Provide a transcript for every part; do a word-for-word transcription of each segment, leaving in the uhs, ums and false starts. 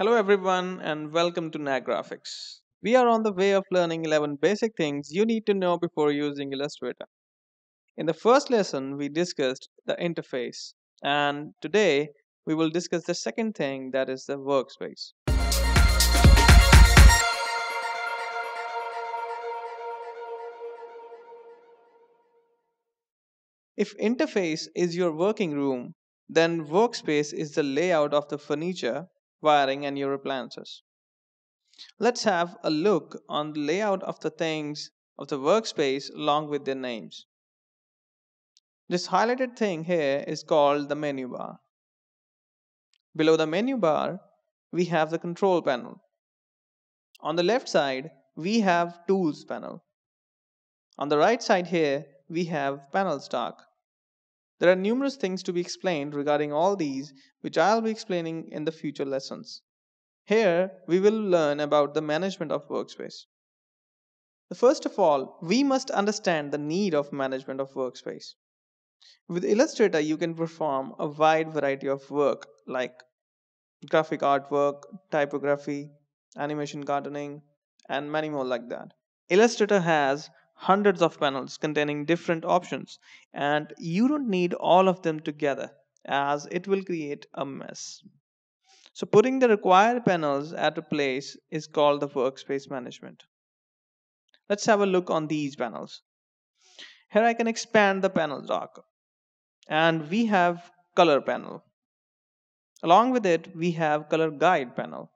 Hello everyone and welcome to Knack Graphics. We are on the way of learning eleven basic things you need to know before using Illustrator. In the first lesson, we discussed the interface, and today we will discuss the second thing, that is the workspace. If interface is your working room, then workspace is the layout of the furniture, wiring and your appliances. Let's have a look on the layout of the things of the workspace along with their names. This highlighted thing here is called the menu bar. Below the menu bar, we have the control panel. On the left side, we have tools panel. On the right side here, we have panel stock. There are numerous things to be explained regarding all these, which I'll be explaining in the future lessons. Here, we will learn about the management of workspace. First of all, we must understand the need of management of workspace. With Illustrator, you can perform a wide variety of work like graphic artwork, typography, animation gardening, and many more like that. Illustrator has hundreds of panels containing different options, and you don't need all of them together as it will create a mess. So putting the required panels at a place is called the workspace management. Let's have a look on these panels. Here I can expand the panel dock, and we have color panel. Along with it, we have color guide panel,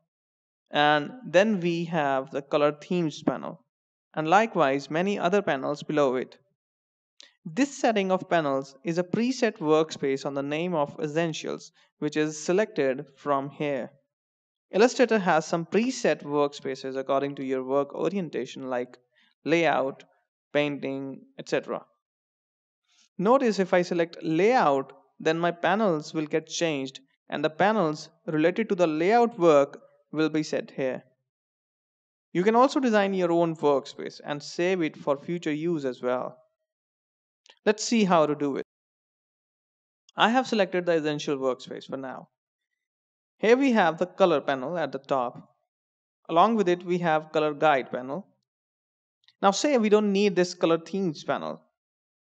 and then we have the color themes panel, and likewise many other panels below it. This setting of panels is a preset workspace on the name of Essentials, which is selected from here. Illustrator has some preset workspaces according to your work orientation like layout, painting, et cetera. Notice if I select layout, then my panels will get changed and the panels related to the layout work will be set here. You can also design your own workspace and save it for future use as well. Let's see how to do it. I have selected the Essential workspace for now. Here we have the color panel at the top. Along with it, we have color guide panel. Now say we don't need this color themes panel.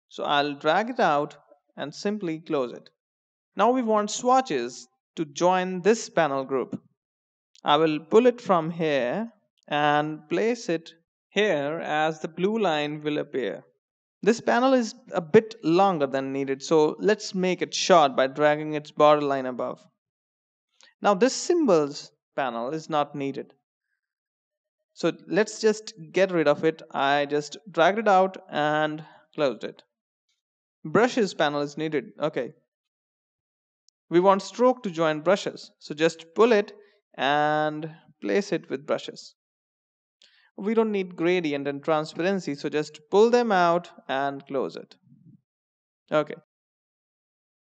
So I'll drag it out and simply close it. Now we want swatches to join this panel group. I will pull it from here and place it here as the blue line will appear. This panel is a bit longer than needed, so let's make it short by dragging its border line above. Now this symbols panel is not needed, so let's just get rid of it. I just dragged it out and closed it. Brushes panel is needed. Okay. We want stroke to join brushes, so just pull it and place it with brushes. We don't need gradient and transparency, so just pull them out and close it. Okay.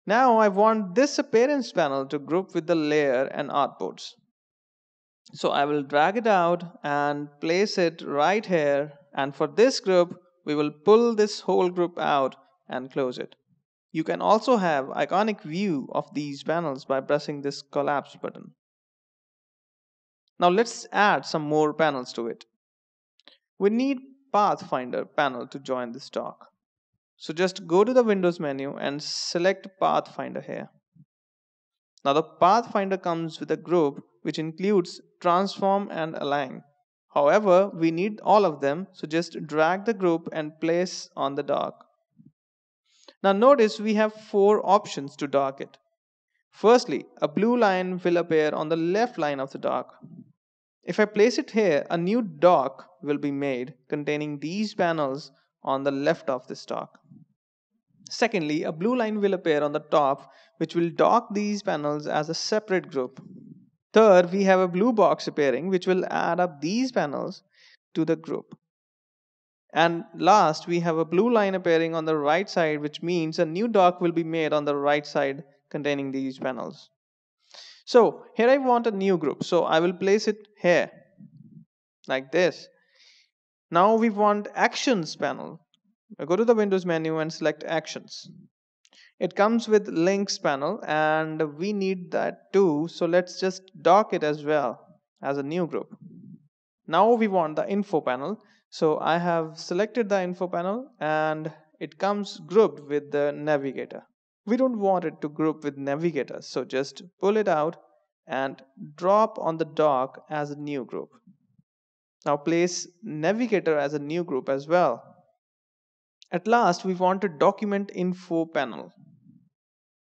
Now I want this appearance panel to group with the layer and artboards. So I will drag it out and place it right here. And for this group, we will pull this whole group out and close it. You can also have iconic view of these panels by pressing this collapse button. Now let's add some more panels to it. We need Pathfinder panel to join this dock. So just go to the Windows menu and select Pathfinder here. Now the Pathfinder comes with a group which includes transform and align. However, we need all of them, so just drag the group and place on the dock. Now notice we have four options to dock it. Firstly, a blue line will appear on the left line of the dock. If I place it here, a new dock will be made containing these panels on the left of this dock. Secondly, a blue line will appear on the top, which will dock these panels as a separate group. Third, we have a blue box appearing, which will add up these panels to the group. And last, we have a blue line appearing on the right side, which means a new dock will be made on the right side containing these panels. So here I want a new group, so I will place it here, like this. Now we want actions panel. I go to the Windows menu and select actions. It comes with links panel and we need that too, so let's just dock it as well as a new group. Now we want the info panel, so I have selected the info panel and it comes grouped with the navigator. We don't want it to group with navigator, so just pull it out and drop on the dock as a new group. Now place navigator as a new group as well. At last, we want to document info panel.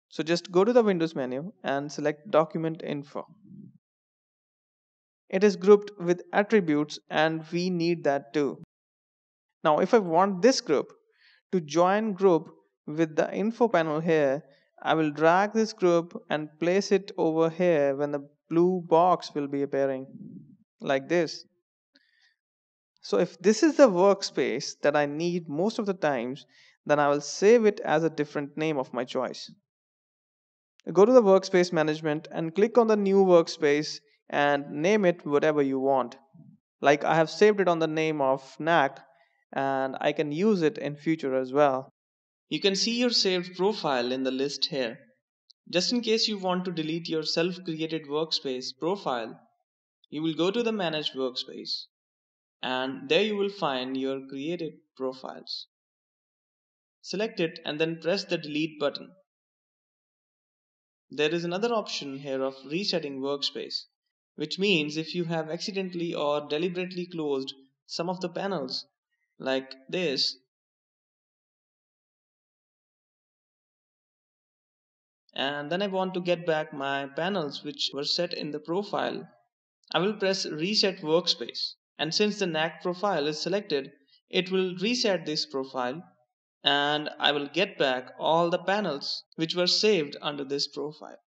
So just go to the Windows menu and select document info. It is grouped with attributes and we need that too. Now if I want this group to join group with the info panel here, I will drag this group and place it over here when the blue box will be appearing like this. So if this is the workspace that I need most of the times, then I will save it as a different name of my choice. Go to the workspace management and click on the new workspace and name it whatever you want. Like I have saved it on the name of Knack and I can use it in future as well. You can see your saved profile in the list here. Just in case you want to delete your self-created workspace profile, you will go to the Manage Workspace. And there you will find your created profiles. Select it and then press the delete button. There is another option here of resetting workspace, which means if you have accidentally or deliberately closed some of the panels like this, and then I want to get back my panels which were set in the profile, I will press reset workspace. And since the Knack profile is selected, it will reset this profile and I will get back all the panels which were saved under this profile.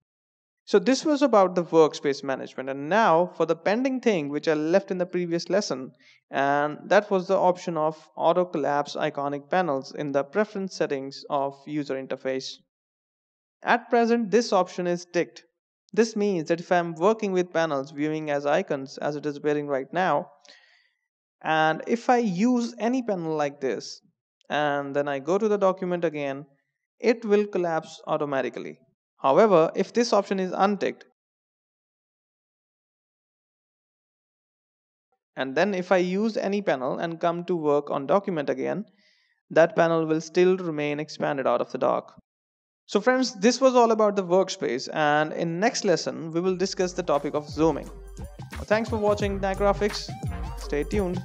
So this was about the workspace management, and now for the pending thing which I left in the previous lesson, and that was the option of auto collapse iconic panels in the preference settings of user interface. At present this option is ticked. This means that if I am working with panels viewing as icons as it is appearing right now, and if I use any panel like this and then I go to the document again, it will collapse automatically. However, if this option is unticked and then if I use any panel and come to work on document again, that panel will still remain expanded out of the dock. So friends, this was all about the workspace, and in next lesson we will discuss the topic of zooming. Thanks for watching Knack Graphics. Stay tuned.